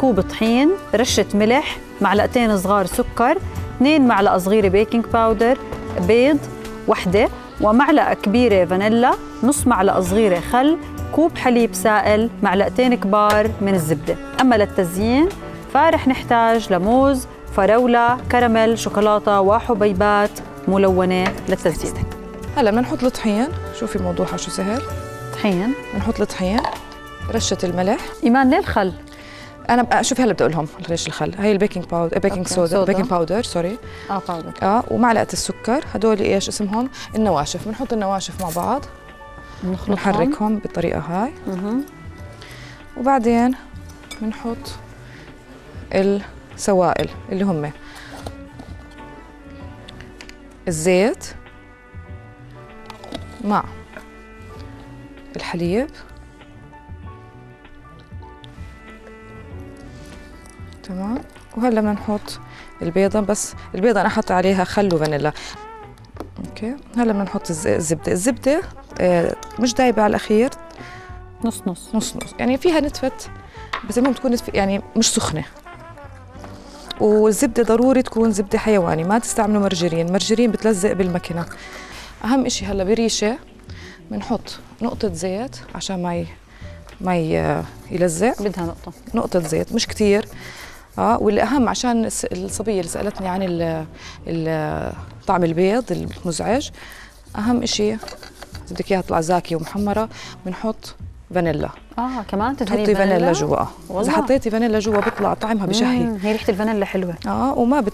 كوب طحين، رشة ملح، معلقتين صغار سكر، 2 معلقة صغيرة بيكنج باودر، بيض وحدة، ومعلقة كبيرة فانيلا، نص معلقة صغيرة خل، كوب حليب سائل، معلقتين كبار من الزبدة. أما للتزيين فرح نحتاج لموز، فراولة، كراميل، شوكولاتة وحبيبات ملونة للتزيين. هلا بنحط الطحين، شوفي موضوعها شو سهل. طحين، بنحط الطحين، رشة الملح. إيمان ليه الخل؟ أنا شوفي هلا بدي أقول لهم ليش الخل، هي البيكنج باودر، بيكنج سودا، بيكنج باودر سوري، باودر، ومعلقة السكر، هدول ايش اسمهم؟ النواشف، بنحط النواشف مع بعض، بنحركهم بالطريقة هاي، وبعدين بنحط السوائل اللي هم الزيت مع الحليب. تمام، وهلا بدنا نحط البيضة، بس البيضة أنا حاطة عليها خل وفانيلا. اوكي، هلا بدنا نحط الزبدة، الزبدة مش دايبة على الأخير، نص نص نص نص، يعني فيها نتفة بس المهم تكون يعني مش سخنة. والزبدة ضروري تكون زبدة حيواني، ما تستعملوا مرجرين، مرجرين بتلزق بالمكنة. أهم إشي هلا بريشة بنحط نقطة زيت عشان ما يلزق، بدها نقطة زيت مش كتير. والأهم عشان الصبية اللي سألتني عن طعم البيض المزعج، أهم إشي إذا بدك إياها تطلع زاكية ومحمرة بنحط فانيلا. كمان تحطي فانيلا جوا، إذا حطيتي فانيلا جوا بيطلع طعمها بشهي، هي ريحة الفانيلا حلوة. وما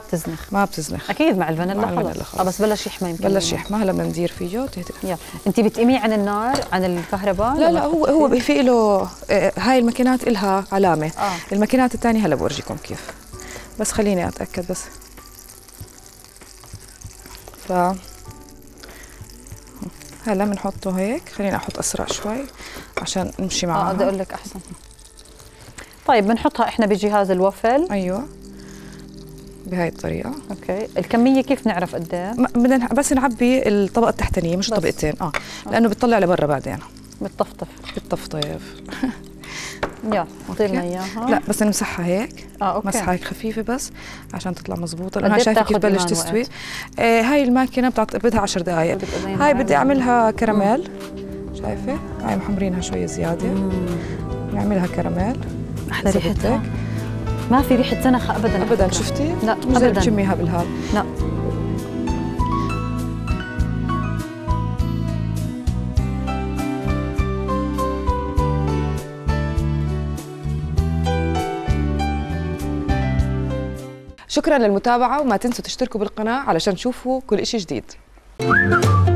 بتزنخ، ما بتزنخ اكيد مع الفانيلا، خلص. بس بلش يحمى، يمكن بلش يحمى. هلا بدنا ندير فيه يلا. انت بتقيميه عن النار عن الكهرباء؟ لا هو في له هاي الماكينات إلها علامه. الماكينات الثانيه هلا بورجيكم كيف، بس خليني اتاكد بس. ف هلا بنحطه هيك، خليني احط اسرع شوي عشان نمشي معها. بدي اقول لك احسن. طيب بنحطها احنا بجهاز الوفل. ايوه بهاي الطريقة. اوكي، الكمية كيف نعرف قد ايه؟ بدنا بس نعبي الطبقة التحتانية مش طبقتين، لأنه بتطلع لبرا بعدين. بتطفطف يلا اعطي لنا اياها. لا بس نمسحها هيك، اوكي، مسحة هيك خفيفة بس عشان تطلع مضبوطة، لأنها شايفة كيف تبلش تستوي. هاي الماكينة بدها 10 دقايق، هاي بدي أعملها كراميل، شايفة؟ هاي محمرينها شوية زيادة، نعملها كراميل. أحلى ريحتها، ما في ريحة زنخة أبداً أبداً، شفتي؟ لا أبداً، تشميها بالهاب. لا شكراً للمتابعة، وما تنسوا تشتركوا بالقناة علشان تشوفوا كل إشي جديد.